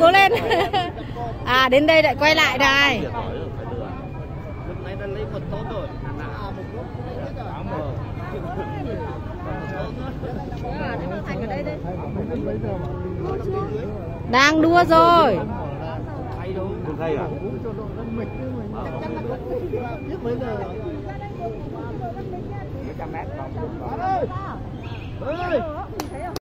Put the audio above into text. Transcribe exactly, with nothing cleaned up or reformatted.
cố lên. À đến đây lại quay lại này. Đang đua rồi.